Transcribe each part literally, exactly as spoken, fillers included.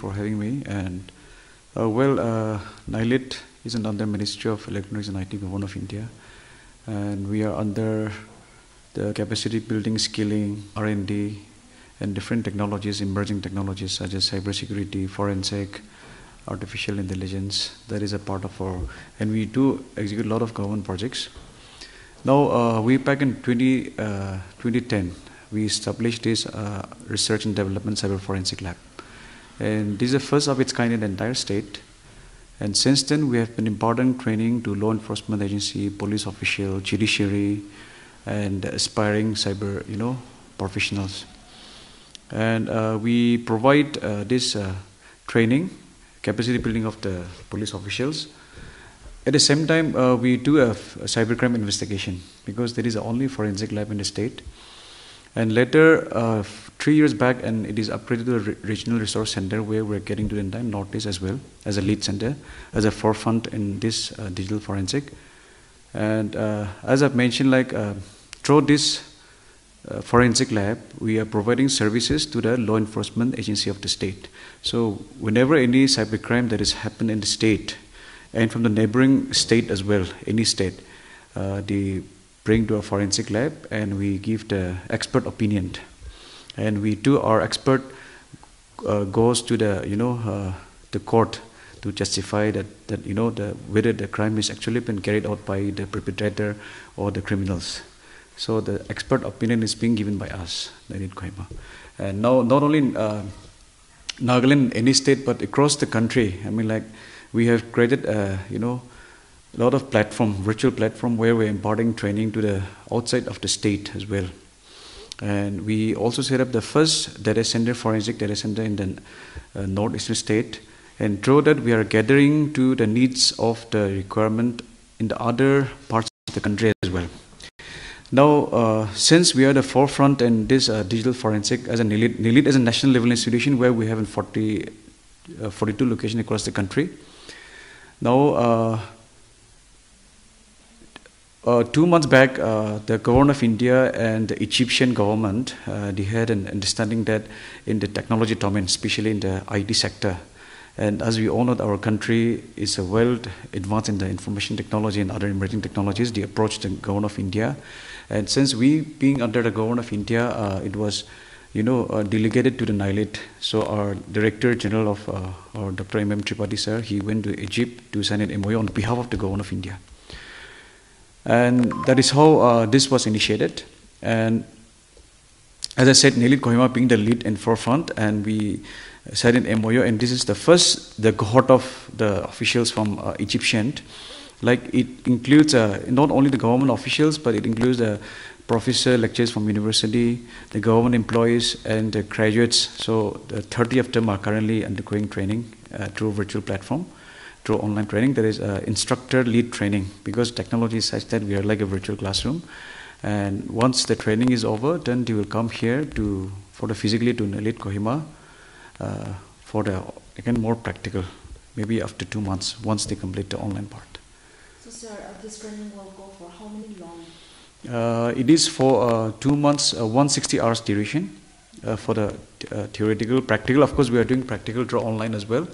for having me. And uh, well, uh, NIELIT is under Ministry of Electronics and I T Government of India, and we are under the capacity building, skilling, R and D, and different technologies, emerging technologies such as cybersecurity, forensic, artificial intelligence. That is a part of our, and we do execute a lot of government projects. Now, uh, we back in twenty ten, we established this uh, research and development cyber forensic lab. And this is the first of its kind in the entire state. And since then, we have been imparting training to law enforcement agency, police official, judiciary, and aspiring cyber, you know, professionals. And uh, we provide uh, this uh, training, capacity building of the police officials. At the same time, uh, we do have a cybercrime investigation because there is only forensic lab in the state. And later, uh, three years back, and it is upgraded to a re regional resource center where we're getting to the entire Northeast as well, as a lead center, as a forefront in this uh, digital forensic. And uh, as I've mentioned, like uh, through this uh, forensic lab, we are providing services to the law enforcement agency of the state. So whenever any cybercrime that has happened in the state, and from the neighboring state as well, any state, uh, they bring to a forensic lab and we give the expert opinion. And we do our expert uh, goes to the, you know, uh, the court to justify that, that you know, the, whether the crime is actually been carried out by the perpetrator or the criminals. So the expert opinion is being given by us, NIELIT Kohima. And now, not only in uh, Nagaland, any state, but across the country, I mean, like, we have created, uh, you know, a lot of platform, virtual platform, where we're imparting training to the outside of the state as well. And we also set up the first data center, forensic data center in the uh, northeastern state. And through that, we are gathering to the needs of the requirement in the other parts of the country as well. Now, uh, since we are the forefront in this uh, digital forensic as a NIELIT, NIELIT as a national level institution where we have in forty, uh, forty-two locations across the country. Now, uh, uh, two months back, uh, the government of India and the Egyptian government, uh, they had an understanding that in the technology domain, especially in the I T sector, and as we all know, our country is a world advanced in the information technology and other emerging technologies. They approached the government of India, and since we being under the government of India, uh, it was, you know, uh, delegated to the NIELIT. So our Director General of uh, our Doctor M. M. Tripathi sir, he went to Egypt to sign an M O U on behalf of the government of India. And that is how uh, this was initiated. And as I said, NIELIT Kohima being the lead and forefront, and we signed an M O U, and this is the first, the cohort of the officials from uh, Egyptian. Like it includes uh, not only the government officials, but it includes the uh, professor, lecturers from university, the government employees, and the graduates. So the thirty of them are currently undergoing training uh, through virtual platform, through online training. There is uh, instructor-led training, because technology is such that we are like a virtual classroom. And once the training is over, then they will come here to, for the physically to NIELIT Kohima, uh, for the, again, more practical, maybe after two months, once they complete the online part. So, sir, uh, this training will go for how many long? Uh, it is for uh, two months, uh, one hundred sixty hours duration uh, for the uh, theoretical, practical. Of course, we are doing practical through online as well.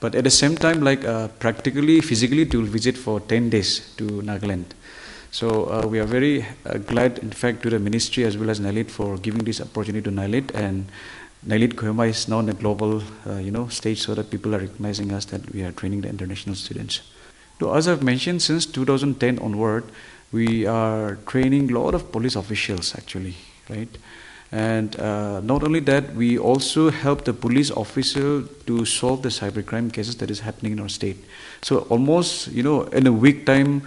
But at the same time, like uh, practically, physically, to visit for ten days to Nagaland. So uh, we are very uh, glad, in fact, to the ministry as well as NIELIT for giving this opportunity to NIELIT. And NIELIT Kohima is now on a global, uh, you know, stage, so that people are recognizing us that we are training the international students. So as I've mentioned, since two thousand ten onward, we are training a lot of police officials, actually, right? And uh, not only that, we also help the police officer to solve the cybercrime cases that is happening in our state. So almost, you know, in a week time,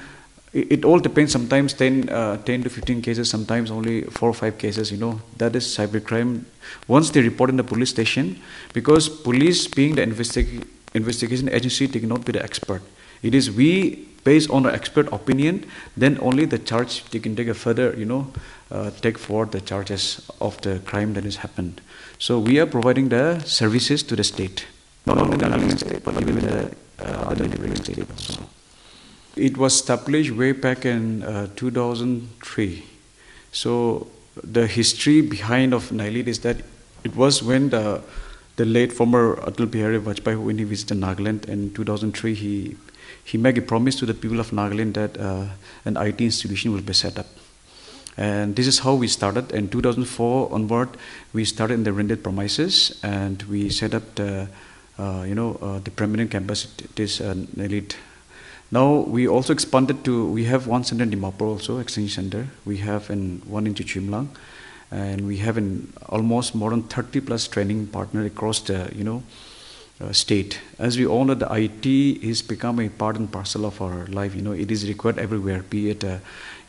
it, it all depends. Sometimes ten to fifteen cases, sometimes only four or five cases, you know, that is cybercrime. Once they report in the police station, because police being the investig investigation agency, they cannot be the expert. It is we, based on our expert opinion, then only the charge, they can take a further, you know, uh, take forward the charges of the crime that has happened. So we are providing the services to the state. Not only the Nagaland state, but even the uh, other neighboring state also. It was established way back in uh, two thousand three. So the history behind of NIELIT is that it was when the the late former Atul Bihari Vajpayee, when he visited Nagaland in two thousand three, he, he made a promise to the people of Nagaland that uh, an I T institution will be set up. And this is how we started. In two thousand four onward, we started in the rented premises, and we set up the, uh, you know, uh, the permanent campus. It is an elite. Now we also expanded to, we have one center in Dimapur also, exchange center. We have in one in Chimlang, and we have in almost more than thirty plus training partners across the, you know, uh, state. As we all know, the I T has become a part and parcel of our life. You know, it is required everywhere, be it, uh,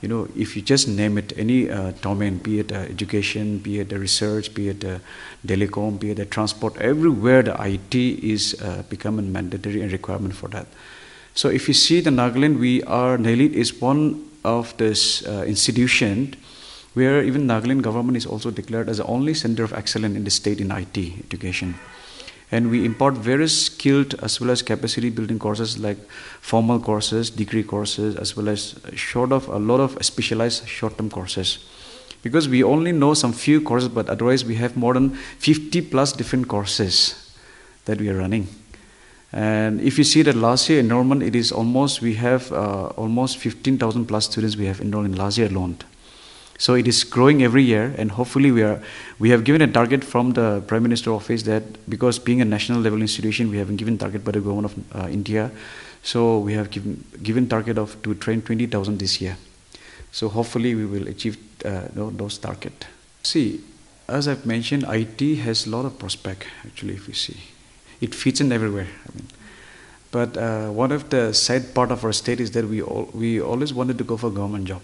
you know, if you just name it, any uh, domain, be it uh, education, be it uh, research, be it uh, telecom, be it uh, transport, everywhere the I T is uh, becoming mandatory and requirement for that. So if you see the Nagaland, we are, NIELIT is one of this uh, institution where even Nagaland government is also declared as the only center of excellence in the state in I T education. And we impart various skilled as well as capacity building courses like formal courses, degree courses, as well as short of a lot of specialized short-term courses. Because we only know some few courses, but otherwise we have more than fifty plus different courses that we are running. And if you see that last year enrollment, it is almost, we have uh, almost fifteen thousand plus students we have enrolled in last year alone. So it is growing every year, and hopefully we are, we have given a target from the Prime Minister's office that, because being a national level institution, we have been given target by the government of uh, India. So we have given, given target of to train twenty thousand this year. So hopefully we will achieve uh, those target. See, as I've mentioned, I T has a lot of prospect actually if you see. It fits in everywhere. I mean, but uh, one of the sad part of our state is that we, all, we always wanted to go for a government job.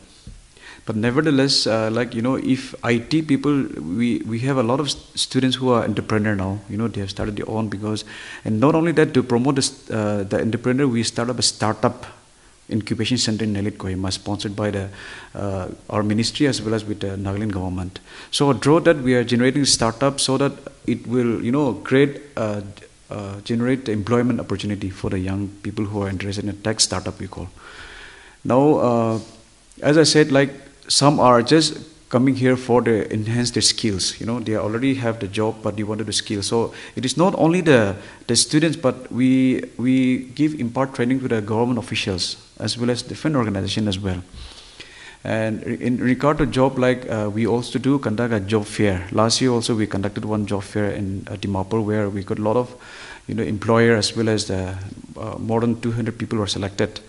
But nevertheless, uh, like, you know, if I T people, we, we have a lot of st students who are entrepreneur now. You know, they have started their own because, and not only that, to promote this, uh, the entrepreneur, we start up a startup incubation center in NIELIT, Kohima, sponsored by the, uh, our ministry as well as with the Nagaland government. So through that, we are generating startups so that it will, you know, create, uh, uh, generate employment opportunity for the young people who are interested in a tech startup, we call. Now, uh, as I said, like, some are just coming here for the enhance their skills. You know, they already have the job, but they wanted the skills. So it is not only the the students, but we we give impart training to the government officials as well as different organizations as well. And in regard to job, like uh, we also do conduct a job fair. Last year also we conducted one job fair in uh, Dimapur, where we got a lot of, you know, employer as well as the uh, more than two hundred people were selected.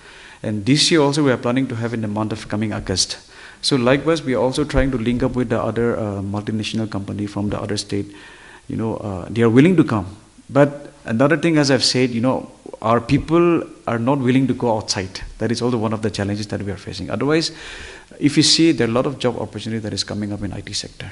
And this year also we are planning to have in the month of coming August. So likewise, we are also trying to link up with the other uh, multinational company from the other state. You know, uh, they are willing to come. But another thing, as I've said, you know, our people are not willing to go outside. That is also one of the challenges that we are facing. Otherwise, if you see, there are a lot of job opportunity that is coming up in I T sector.